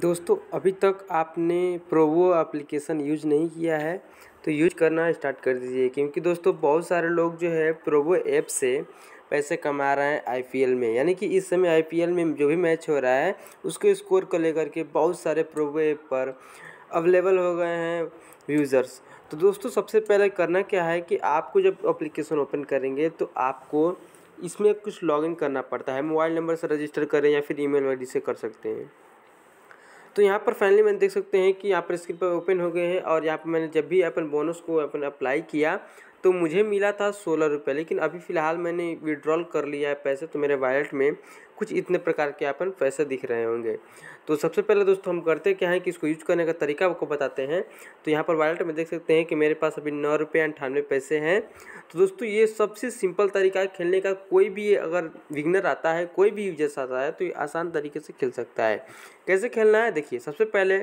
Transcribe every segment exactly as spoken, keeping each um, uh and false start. दोस्तों अभी तक आपने प्रोबो एप्लीकेशन यूज नहीं किया है तो यूज करना स्टार्ट कर दीजिए, क्योंकि दोस्तों बहुत सारे लोग जो है प्रोबो ऐप से पैसे कमा रहे हैं आईपीएल में। यानी कि इस समय आईपीएल में जो भी मैच हो रहा है उसके स्कोर को लेकर के बहुत सारे प्रोबो ऐप पर अवेलेबल हो गए हैं यूज़र्स। तो दोस्तों सबसे पहले करना क्या है कि आपको जब एप्लीकेशन ओपन करेंगे तो आपको इसमें कुछ लॉगिन करना पड़ता है, मोबाइल नंबर से रजिस्टर करें या फिर ईमेल आईडी से कर सकते हैं। तो यहाँ पर फाइनली मैंने देख सकते हैं कि यहाँ पर स्क्रीन पर ओपन हो गए हैं और यहाँ पर मैंने जब भी अपन बोनस को अपन अप्लाई किया तो मुझे मिला था सोलह रुपये, लेकिन अभी फ़िलहाल मैंने विड्रॉल कर लिया है पैसे, तो मेरे वॉलेट में कुछ इतने प्रकार के अपन पैसे दिख रहे होंगे। तो सबसे पहले दोस्तों हम करते क्या है कि इसको यूज करने का तरीका आपको बताते हैं। तो यहाँ पर वॉलेट में देख सकते हैं कि मेरे पास अभी नौ रुपये अंठानवे पैसे हैं। तो दोस्तों ये सबसे सिंपल तरीका है खेलने का, कोई भी अगर विगनर आता है, कोई भी यूजर्स आता है तो ये आसान तरीके से खेल सकता है। कैसे खेलना है देखिए, सबसे पहले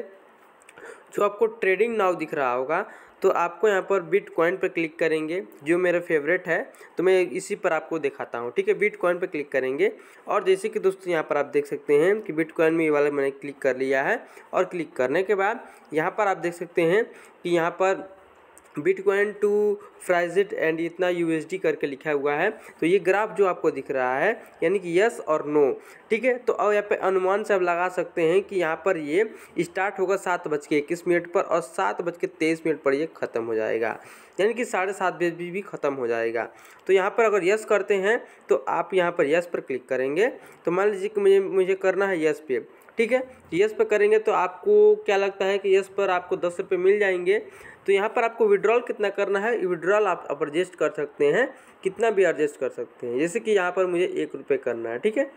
जो आपको ट्रेडिंग नाउ दिख रहा होगा तो आपको यहाँ पर बिटकॉइन पर क्लिक करेंगे, जो मेरा फेवरेट है तो मैं इसी पर आपको दिखाता हूँ। ठीक है, बिटकॉइन पर क्लिक करेंगे और जैसे कि दोस्तों यहाँ पर आप देख सकते हैं कि बिटकॉइन में ये वाला मैंने क्लिक कर लिया है और क्लिक करने के बाद यहाँ पर आप देख सकते हैं कि यहाँ पर बिटकॉइन टू फ्राइजेट एंड इतना यूएसडी करके लिखा हुआ है। तो ये ग्राफ जो आपको दिख रहा है यानी कि यस और नो। ठीक है, तो अब यहाँ पे अनुमान से आप लगा सकते हैं कि यहाँ पर ये स्टार्ट होगा सात बज के इक्कीस मिनट पर और सात बज के तेईस मिनट पर ये ख़त्म हो जाएगा, यानी कि साढ़े सात बजे भी, भी ख़त्म हो जाएगा। तो यहाँ पर अगर यस करते हैं तो आप यहाँ पर यस पर क्लिक करेंगे। तो मान लीजिए कि मुझे मुझे करना है यस पे। ठीक है, यस पर करेंगे तो आपको क्या लगता है कि यस पर आपको दस रुपये मिल जाएंगे। तो यहाँ पर आपको विड्रॉल कितना करना है, विड्रॉल आप एडजस्ट कर सकते हैं, कितना भी एडजस्ट कर सकते हैं। जैसे कि यहाँ पर मुझे एक रुपये करना है, ठीक है,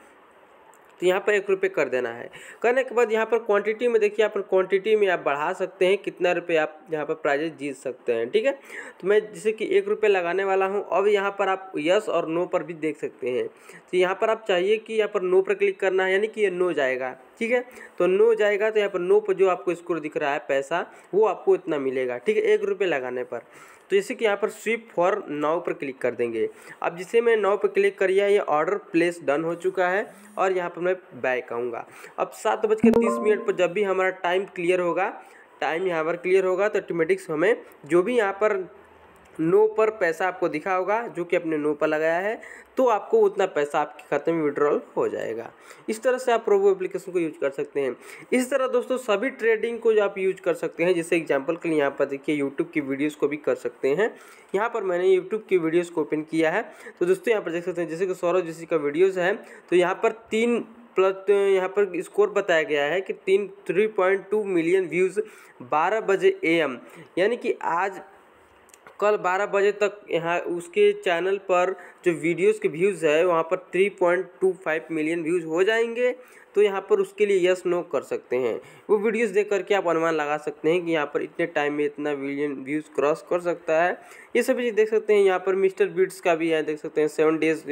तो यहाँ पर एक रुपये कर देना है। करने के बाद यहाँ पर क्वांटिटी में देखिए, यहाँ पर क्वांटिटी में आप बढ़ा सकते हैं कितना रुपये आप यहाँ पर प्राइजेस जीत सकते हैं। ठीक है, तो मैं जैसे कि एक रुपये लगाने वाला हूँ। अब यहाँ पर आप यस और नो पर भी देख सकते हैं। तो यहाँ पर आप चाहिए कि यहाँ पर नो पर क्लिक करना है, यानी कि ये नो जाएगा। ठीक है, तो नो जाएगा तो यहाँ पर नो पर जो आपको स्कोर दिख रहा है पैसा वो आपको इतना मिलेगा। ठीक है, एक रुपये लगाने पर। तो जैसे कि यहाँ पर स्वीप फॉर नाउ पर क्लिक कर देंगे। अब जिसे मैं नाउ पर क्लिक कर लिया, ये ऑर्डर प्लेस डन हो चुका है और यहाँ पर मैं बैक आऊँगा। अब सात बज के तीस मिनट पर जब भी हमारा टाइम क्लियर होगा, टाइम यहाँ पर क्लियर होगा तो ऑटोमेटिक्स हमें जो भी यहाँ पर नो पर पैसा आपको दिखा होगा, जो कि अपने नो पर लगाया है, तो आपको उतना पैसा आपके खाते में विड्रॉल हो जाएगा। इस तरह से आप प्रोबो एप्लीकेशन को यूज कर सकते हैं। इसी तरह दोस्तों सभी ट्रेडिंग को आप यूज कर सकते हैं। जैसे एग्जांपल के लिए यहाँ पर देखिए यूट्यूब की वीडियोस को भी कर सकते हैं। यहाँ पर मैंने यूट्यूब की वीडियोस को ओपन किया है तो दोस्तों यहाँ पर देख सकते हैं जैसे कि सौरभ जीसी का वीडियोज़ है तो यहाँ पर तीन प्लस यहाँ पर स्कोर बताया गया है कि तीन three point two million views बारह बजे ए एम यानी कि आज कल बारह बजे तक यहाँ उसके चैनल पर जो वीडियोस के व्यूज़ है वहाँ पर तीन पॉइंट दो पाँच मिलियन व्यूज़ हो जाएंगे। तो यहाँ पर उसके लिए यस नो कर सकते हैं। वो वीडियोस देख करके आप अनुमान लगा सकते हैं कि यहाँ पर इतने टाइम में इतना मिलियन व्यूज़ क्रॉस कर सकता है। ये सभी चीज़ देख सकते हैं। यहाँ पर मिस्टर बीट्स का भी है, देख सकते हैं सेवन डेज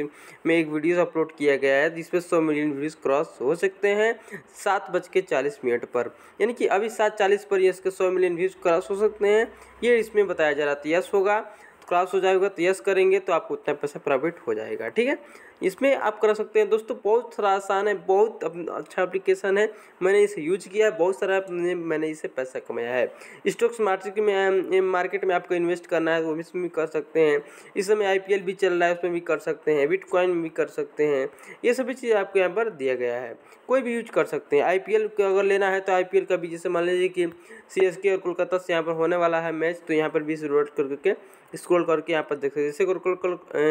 में एक वीडियोस अपलोड किया गया है जिसपे सौ मिलियन व्यूज़ क्रॉस हो सकते हैं सात बज के चालीस मिनट पर, यानी कि अभी सात चालीस पर ये इसके सौ मिलियन व्यूज़ क्रॉस हो सकते हैं। ये इसमें बताया जा रहा था यस होगा क्रॉस हो जाएगा तो यस करेंगे तो आपको उतना पैसा प्रॉफिट हो जाएगा। ठीक है, इसमें आप कर सकते हैं। दोस्तों बहुत सारा आसान है, बहुत अच्छा एप्लीकेशन है, मैंने इसे यूज किया है, बहुत सारा मैंने इसे पैसा कमाया है। स्टॉक्स मार्केट में मार्केट में आपको इन्वेस्ट करना है तो इसमें भी कर सकते हैं। इस समय आईपीएल भी चल रहा है उसमें भी कर सकते हैं, बिटकॉइन में भी कर सकते हैं। ये सभी चीज़ आपको यहाँ पर दिया गया है, कोई भी यूज कर सकते हैं। आईपीएल का अगर लेना है तो आईपीएल का भी जैसे मान लीजिए कि सीएसके और कोलकाता से यहाँ पर होने वाला है मैच तो यहाँ पर भी रोड करके स्क्रॉल करके यहाँ पर देख सकते हैं। जैसे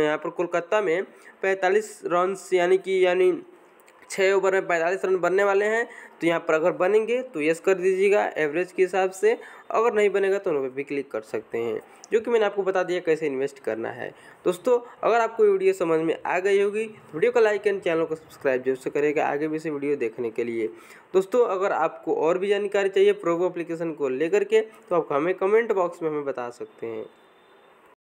यहाँ पर कोलकाता में पैंतालीस रन यानी कि यानी छः ओवर में पैंतालीस रन बनने वाले हैं तो यहाँ पर अगर बनेंगे तो यस कर दीजिएगा एवरेज के हिसाब से, अगर नहीं बनेगा तो उन पर भी क्लिक कर सकते हैं। जो कि मैंने आपको बता दिया कैसे इन्वेस्ट करना है। दोस्तों अगर आपको वीडियो समझ में आ गई होगी तो वीडियो को लाइक एंड चैनल को सब्सक्राइब जरूर से करेगा आगे भी से वीडियो देखने के लिए। दोस्तों अगर आपको और भी जानकारी चाहिए प्रोबो एप्लीकेशन को लेकर के तो आप हमें कमेंट बॉक्स में हमें बता सकते हैं।